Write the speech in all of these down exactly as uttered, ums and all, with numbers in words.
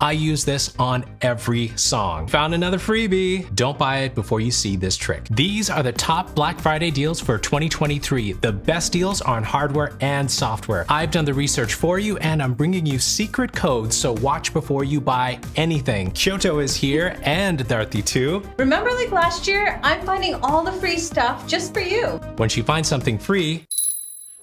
I use this on every song. Found another freebie. Don't buy it before you see this trick. These are the top Black Friday deals for twenty twenty-three. The best deals on hardware and software. I've done the research for you and I'm bringing you secret codes, so watch before you buy anything. Kyoto is here and Darthi too. Remember like last year? I'm finding all the free stuff just for you. When she finds something free,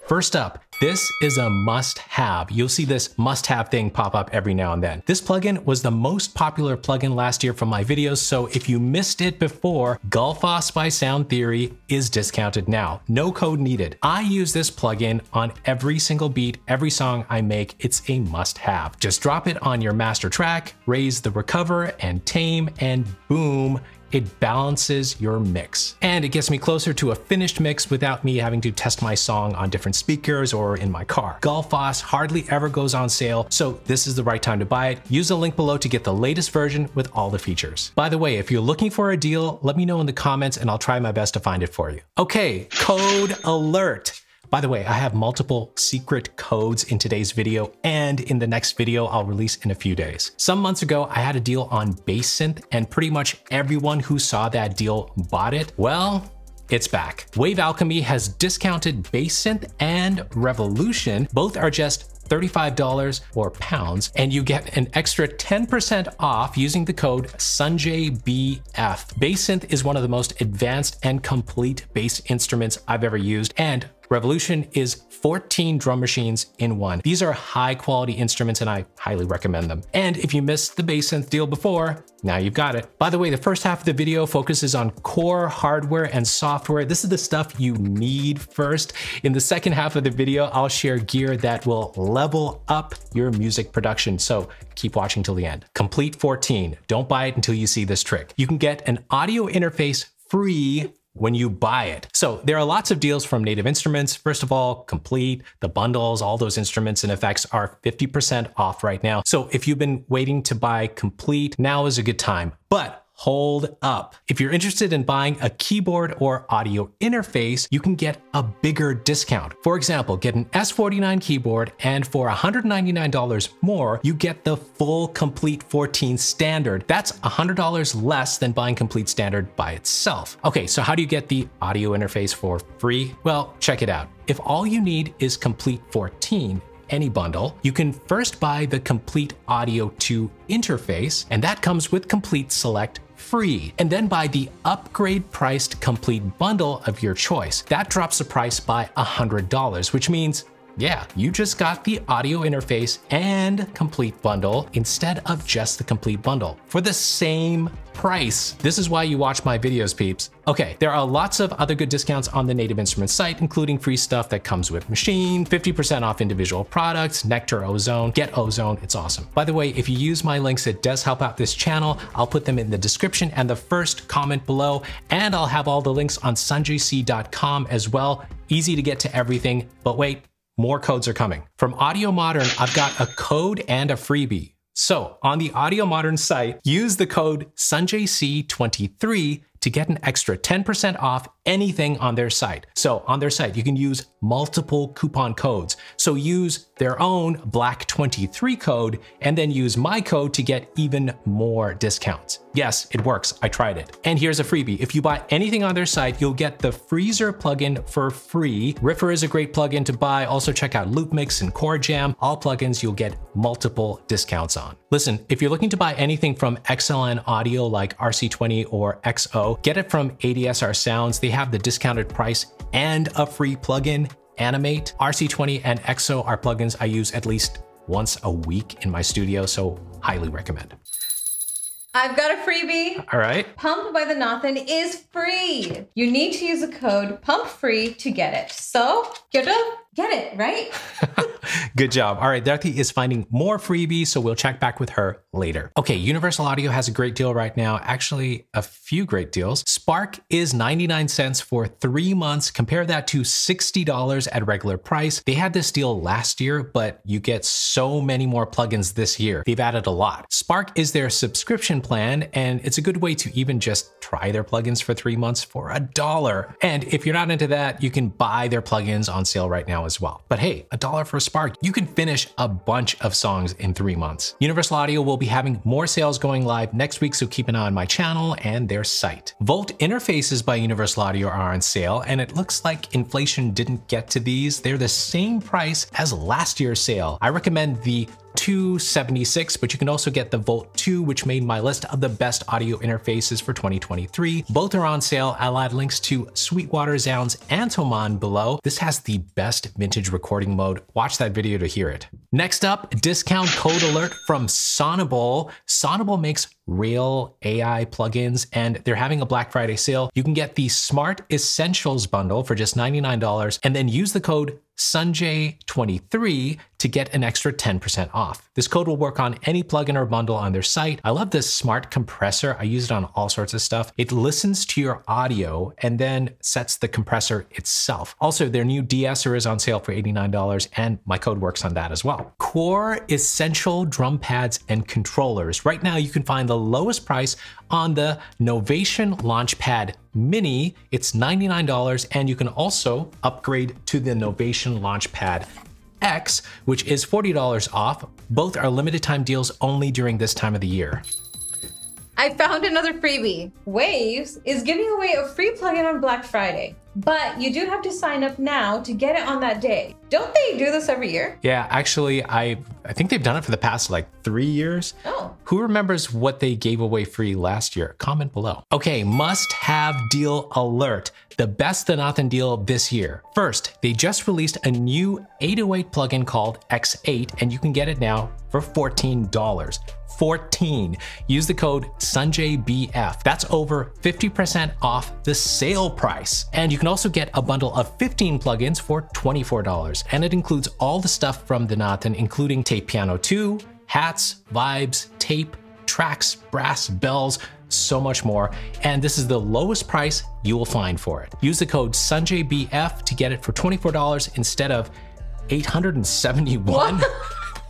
first up, this is a must-have. You'll see this must-have thing pop up every now and then. This plugin was the most popular plugin last year from my videos, so if you missed it before, Gullfoss by Sound Theory is discounted now. No code needed. I use this plugin on every single beat, every song I make. It's a must-have. Just drop it on your master track, raise the recover and tame, and boom, it balances your mix. And it gets me closer to a finished mix without me having to test my song on different speakers or in my car. Gullfoss hardly ever goes on sale, so this is the right time to buy it. Use the link below to get the latest version with all the features. By the way, if you're looking for a deal, let me know in the comments and I'll try my best to find it for you. Okay, code alert. By the way, I have multiple secret codes in today's video and in the next video I'll release in a few days. Some months ago, I had a deal on Bassynth and pretty much everyone who saw that deal bought it. Well, it's back. Wave Alchemy has discounted Bassynth and Revolution. Both are just thirty-five dollars or pounds, and you get an extra ten percent off using the code SunjayBF. Bassynth is one of the most advanced and complete bass instruments I've ever used, and Revolution is fourteen drum machines in one. These are high quality instruments and I highly recommend them. And if you missed the Bassynth deal before, now you've got it. By the way, the first half of the video focuses on core hardware and software. This is the stuff you need first. In the second half of the video, I'll share gear that will level up your music production. So keep watching till the end. Complete fourteen. Don't buy it until you see this trick. You can get an audio interface free when you buy it. So there are lots of deals from Native Instruments. First of all, Complete, the bundles, all those instruments and effects are fifty percent off right now. So if you've been waiting to buy Complete, now is a good time. But hold up. If you're interested in buying a keyboard or audio interface, you can get a bigger discount. For example, get an S forty-nine keyboard and for one hundred ninety-nine dollars more, you get the full Complete fourteen standard. That's one hundred dollars less than buying Complete standard by itself. Okay, so how do you get the audio interface for free? Well, check it out. If all you need is Complete fourteen, any bundle, you can first buy the Complete Audio two interface, and that comes with Complete Select free, and then buy the upgrade priced Complete bundle of your choice. That drops the price by one hundred dollars, which means, yeah, you just got the audio interface and Complete bundle instead of just the Complete bundle for the same price. This is why you watch my videos, peeps. Okay, there are lots of other good discounts on the Native Instruments site, including free stuff that comes with Maschine, fifty percent off individual products, Nectar, Ozone. Get Ozone, it's awesome. By the way, if you use my links, it does help out this channel. I'll put them in the description and the first comment below, and I'll have all the links on sunjay c dot com as well. Easy to get to everything, but wait, more codes are coming. From Audio Modern, I've got a code and a freebie. So on the Audio Modern site, use the code sunjay c twenty-three to get an extra ten percent off anything on their site. So on their site, you can use multiple coupon codes. So use their own black twenty-three code and then use my code to get even more discounts. Yes, it works. I tried it. And here's a freebie. If you buy anything on their site, you'll get the Freezer plugin for free. Riffer is a great plugin to buy. Also check out Loopmix and Core Jam. All plugins you'll get multiple discounts on. Listen, if you're looking to buy anything from X L N Audio like R C twenty or X O, get it from A D S R Sounds. They have the discounted price and a free plugin, Animate. R C twenty and X O are plugins I use at least once a week in my studio, so highly recommend. I've got a freebie. All right. Pump by the Nothin is free. You need to use the code PUMPFREE to get it. So, get it, get it, right? Good job. All right, Darthi is finding more freebies, so we'll check back with her later. Okay, Universal Audio has a great deal right now. Actually, a few great deals. Spark is ninety-nine cents for three months. Compare that to sixty dollars at regular price. They had this deal last year, but you get so many more plugins this year. They've added a lot. Spark is their subscription plan, and it's a good way to even just try their plugins for three months for a dollar. And if you're not into that, you can buy their plugins on sale right now now as well. But hey, a dollar for a spark, you can finish a bunch of songs in three months. Universal Audio will be having more sales going live next week, so keep an eye on my channel and their site. Volt interfaces by Universal Audio are on sale, and it looks like inflation didn't get to these. They're the same price as last year's sale. I recommend the two seventy-six, but you can also get the Volt two, which made my list of the best audio interfaces for twenty twenty-three. Both are on sale. I'll add links to Sweetwater, Sounds, and Thomann below. This has the best vintage recording mode. Watch that video to hear it. Next up, discount code alert from Sonable. Sonable makes real A I plugins, and they're having a Black Friday sale. You can get the Smart Essentials bundle for just ninety-nine dollars, and then use the code Sunjay twenty-three to get an extra ten percent off. This code will work on any plugin or bundle on their site. I love this smart compressor. I use it on all sorts of stuff. It listens to your audio and then sets the compressor itself. Also, their new de-esser is on sale for eighty-nine dollars, and my code works on that as well. Core Essential drum pads and controllers. Right now, you can find the lowest price on the Novation Launchpad Mini. It's ninety-nine dollars, and you can also upgrade to the Novation Launchpad X, which is forty dollars off. Both are limited time deals only during this time of the year. I found another freebie. Waves is giving away a free plugin on Black Friday, but you do have to sign up now to get it on that day. Don't they do this every year? Yeah, actually, I I think they've done it for the past like three years. Oh. Who remembers what they gave away free last year? Comment below. Okay, must-have deal alert. The best the nothing deal this year. First, they just released a new eight oh eight plugin called X eight, and you can get it now for fourteen dollars. fourteen. Use the code Sunjay B F. That's over fifty percent off the sale price. And you can also get a bundle of fifteen plugins for twenty-four dollars. And it includes all the stuff from the Nathan, including Tape Piano two, hats, vibes, tape, tracks, brass, bells, so much more. And this is the lowest price you will find for it. Use the code Sunjay B F to get it for twenty-four dollars instead of eight hundred seventy-one dollars.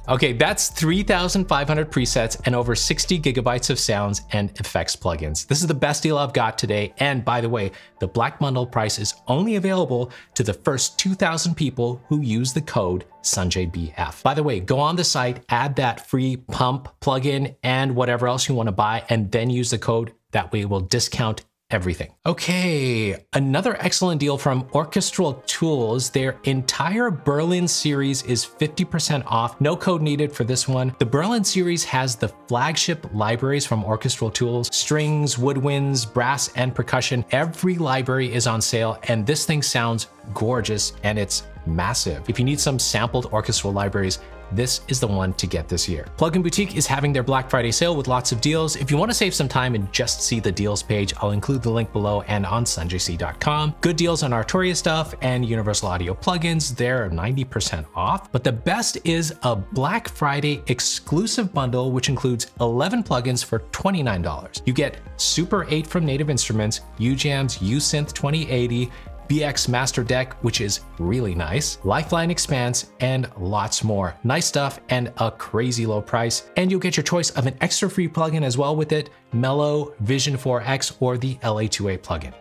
Okay, that's three thousand five hundred presets and over sixty gigabytes of sounds and effects plugins. This is the best deal I've got today. And by the way, the Black Bundle price is only available to the first two thousand people who use the code Sunjay B F. By the way, go on the site, add that free pump plugin and whatever else you want to buy, and then use the code. That way we'll discount everything. Okay, another excellent deal from Orchestral Tools. Their entire Berlin series is fifty percent off. No code needed for this one. The Berlin series has the flagship libraries from Orchestral Tools: strings, woodwinds, brass, and percussion. Every library is on sale, and this thing sounds gorgeous and it's massive. If you need some sampled orchestral libraries, this is the one to get this year. Plugin Boutique is having their Black Friday sale with lots of deals. If you want to save some time and just see the deals page, I'll include the link below and on sunjay c dot com. Good deals on Arturia stuff and Universal Audio plugins. They're ninety percent off. But the best is a Black Friday exclusive bundle, which includes eleven plugins for twenty-nine dollars. You get Super eight from Native Instruments, U Jam's U Synth twenty eighty, B X Master Deck, which is really nice, Lifeline Expanse, and lots more. Nice stuff and a crazy low price. And you'll get your choice of an extra free plugin as well with it, Mellow, Vision four X, or the L A two A plugin.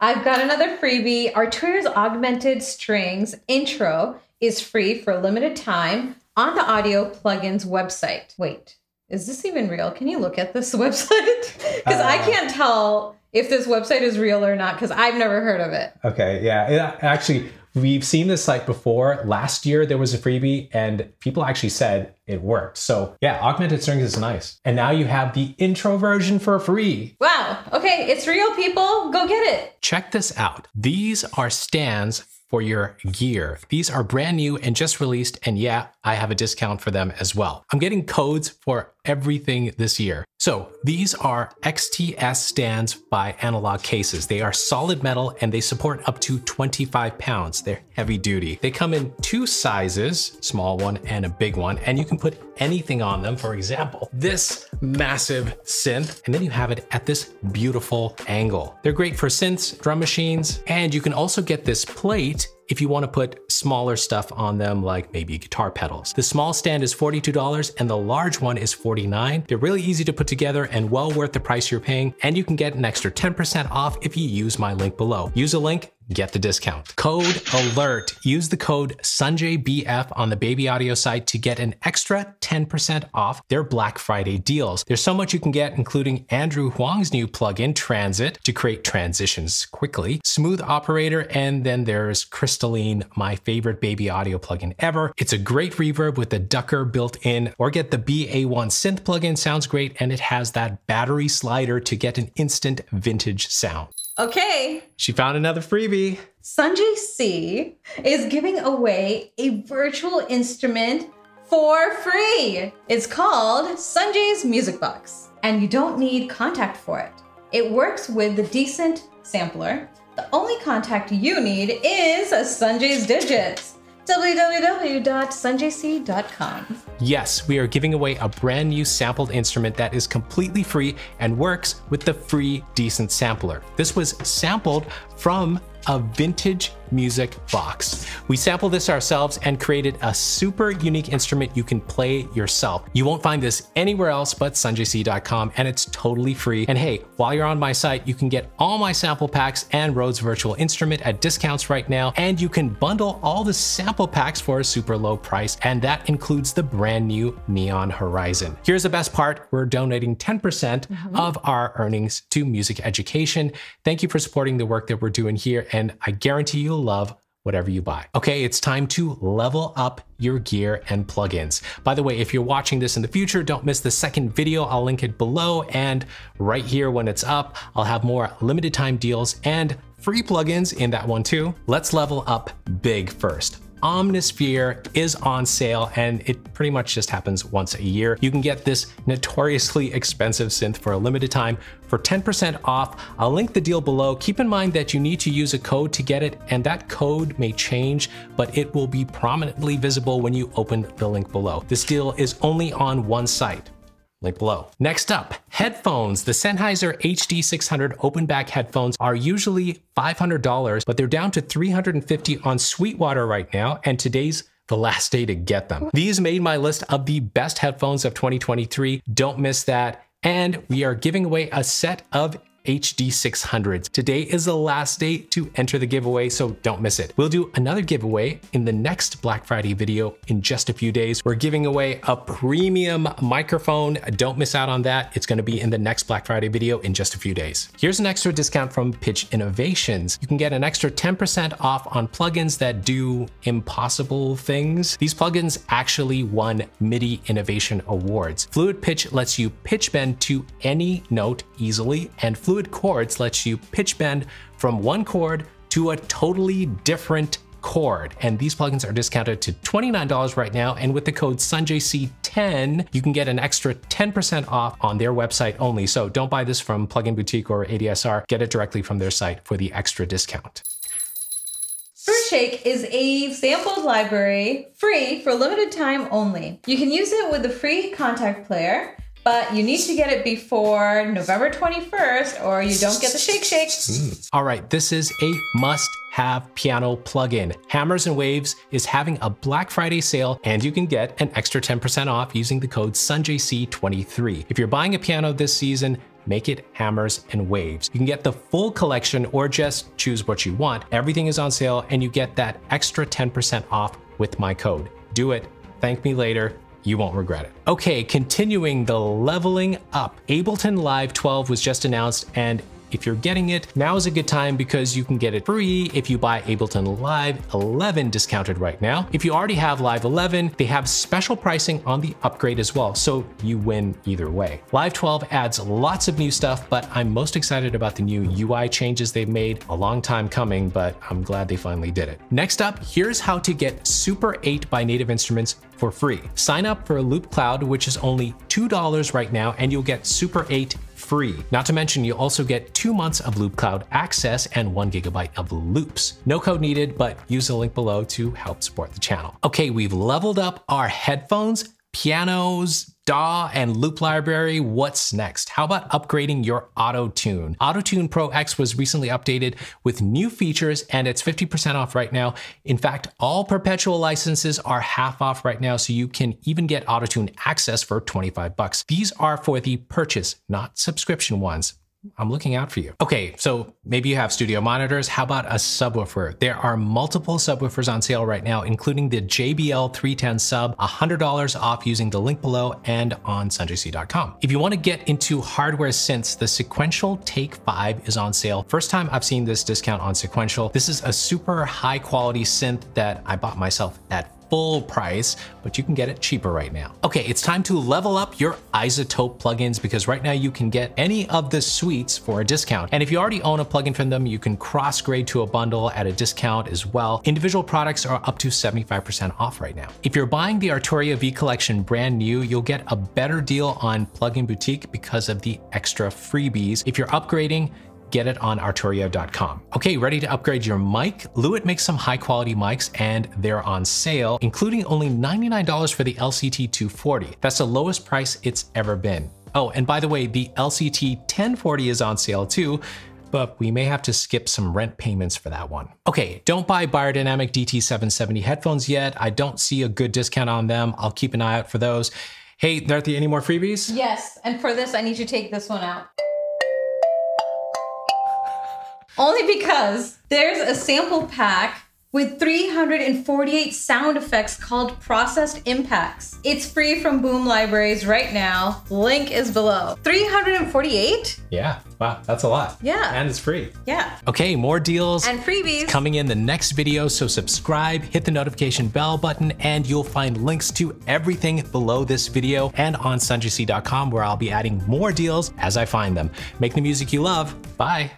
I've got another freebie. Arturia's Augmented Strings intro is free for a limited time on the Audio Plugins website. Wait, is this even real? Can you look at this website? Because uh, I can't tell if this website is real or not, because I've never heard of it. Okay, yeah, it, actually, we've seen this site before. Last year, there was a freebie and people actually said it worked. So yeah, Augmented Strings is nice. And now you have the intro version for free. Wow, okay, it's real, people, go get it. Check this out. These are stands for your gear. These are brand new and just released, and yeah, I have a discount for them as well. I'm getting codes for everything this year. So these are X T S stands by Analog Cases. They are solid metal and they support up to twenty-five pounds. They're heavy duty. They come in two sizes, small one and a big one, and you can put anything on them. For example, this massive synth, and then you have it at this beautiful angle. They're great for synths, drum machines, and you can also get this plate if you want to put smaller stuff on them, like maybe guitar pedals. The small stand is forty-two dollars and the large one is forty-nine dollars. They're really easy to put together and well worth the price you're paying. And you can get an extra ten percent off if you use my link below. Use a link get the discount. Code ALERT. Use the code Sanjay B F on the Baby Audio site to get an extra ten percent off their Black Friday deals. There's so much you can get, including Andrew Huang's new plugin, Transit, to create transitions quickly, Smooth Operator, and then there's Crystalline, my favorite Baby Audio plugin ever. It's a great reverb with the Ducker built in, or get the B A one synth plugin, sounds great, and it has that battery slider to get an instant vintage sound. Okay. She found another freebie. Sanjay C is giving away a virtual instrument for free. It's called Sanjay's Music Box, and you don't need Kontakt for it. It works with the Decent Sampler. The only Kontakt you need is Sanjay's digits. w w w dot sanjay c dot com. Yes, we are giving away a brand new sampled instrument that is completely free and works with the free Decent Sampler. This was sampled from a vintage music box. We sampled this ourselves and created a super unique instrument you can play yourself. You won't find this anywhere else but sanjay c dot com, and it's totally free. And hey, while you're on my site, you can get all my sample packs and Rhodes Virtual Instrument at discounts right now, and you can bundle all the sample packs for a super low price, and that includes the brand new Neon Horizon. Here's the best part. We're donating ten percent mm-hmm. of our earnings to music education. Thank you for supporting the work that we're doing here, and I guarantee you'll love whatever you buy. Okay, it's time to level up your gear and plugins. By the way, if you're watching this in the future, don't miss the second video. I'll link it below, and right here when it's up, I'll have more limited time deals and free plugins in that one too. Let's level up big first. Omnisphere is on sale, and it pretty much just happens once a year. You can get this notoriously expensive synth for a limited time for ten percent off. I'll link the deal below. Keep in mind that you need to use a code to get it, and that code may change, but it will be prominently visible when you open the link below. This deal is only on one site. Link below. Next up, headphones. The Sennheiser H D six hundred open back headphones are usually five hundred dollars, but they're down to three hundred fifty dollars on Sweetwater right now, and today's the last day to get them. These made my list of the best headphones of twenty twenty-three. Don't miss that. And we are giving away a set of H D six hundreds. Today is the last day to enter the giveaway, so don't miss it. We'll do another giveaway in the next Black Friday video in just a few days. We're giving away a premium microphone. Don't miss out on that. It's gonna be in the next Black Friday video in just a few days. Here's an extra discount from Pitch Innovations. You can get an extra ten percent off on plugins that do impossible things. These plugins actually won MIDI Innovation Awards. Fluid Pitch lets you pitch bend to any note easily, and Fluid Fluid Chords lets you pitch bend from one chord to a totally different chord. And these plugins are discounted to twenty-nine dollars right now. And with the code Sanjay C ten, you can get an extra ten percent off on their website only. So don't buy this from Plugin Boutique or A D S R. Get it directly from their site for the extra discount. Spurshake is a sampled library, free for limited time only. You can use it with the free Kontakt player, but you need to get it before November twenty-first or you don't get the shake shake. Mm. All right, this is a must have piano plugin. Hammers and Waves is having a Black Friday sale, and you can get an extra ten percent off using the code Sanjay C twenty-three. If you're buying a piano this season, make it Hammers and Waves. You can get the full collection or just choose what you want. Everything is on sale, and you get that extra ten percent off with my code. Do it, thank me later. You won't regret it. Okay, continuing the leveling up. Ableton Live twelve was just announced, and if you're getting it, now is a good time because you can get it free if you buy Ableton Live eleven discounted right now. If you already have Live eleven, they have special pricing on the upgrade as well, so you win either way. Live twelve adds lots of new stuff, but I'm most excited about the new U I changes they've made. A long time coming, but I'm glad they finally did it. Next up, here's how to get Super eight by Native Instruments for free. Sign up for Loop Cloud, which is only two dollars right now, and you'll get Super eight free. Not to mention, you'll also get two months of Loop Cloud access and one gigabyte of loops. No code needed, but use the link below to help support the channel. Okay, we've leveled up our headphones, pianos, D A W, and loop library. What's next? How about upgrading your Auto-Tune? Auto-Tune Pro X was recently updated with new features, and it's fifty percent off right now. In fact, all perpetual licenses are half off right now, so you can even get Auto-Tune Access for twenty-five bucks. These are for the purchase, not subscription ones. I'm looking out for you. Okay, so maybe you have studio monitors. How about a subwoofer? There are multiple subwoofers on sale right now, including the J B L three ten sub, one hundred dollars off using the link below and on sanjay c dot com. If you want to get into hardware synths, the Sequential Take five is on sale. First time I've seen this discount on Sequential. This is a super high quality synth that I bought myself at full price, but you can get it cheaper right now. Okay, it's time to level up your Isotope plugins because right now you can get any of the suites for a discount. And if you already own a plugin from them, you can cross-grade to a bundle at a discount as well. Individual products are up to seventy-five percent off right now. If you're buying the Arturia V Collection brand new, you'll get a better deal on Plugin Boutique because of the extra freebies. If you're upgrading, get it on arturia dot com. Okay, ready to upgrade your mic? Lewitt makes some high quality mics and they're on sale, including only ninety-nine dollars for the L C T two forty. That's the lowest price it's ever been. Oh, and by the way, the L C T ten forty is on sale too, but we may have to skip some rent payments for that one. Okay, don't buy Biodynamic D T seven seventy headphones yet. I don't see a good discount on them. I'll keep an eye out for those. Hey, Dorothy, any more freebies? Yes, and for this, I need you to take this one out. Only because there's a sample pack with three hundred forty-eight sound effects called Processed Impacts. It's free from Boom Libraries right now. Link is below. three hundred forty-eight? Yeah, wow, that's a lot. Yeah. And it's free. Yeah. Okay, more deals and freebies it's coming in the next video, so subscribe, hit the notification bell button, and you'll find links to everything below this video and on sanjay c dot com where I'll be adding more deals as I find them. Make the music you love. Bye.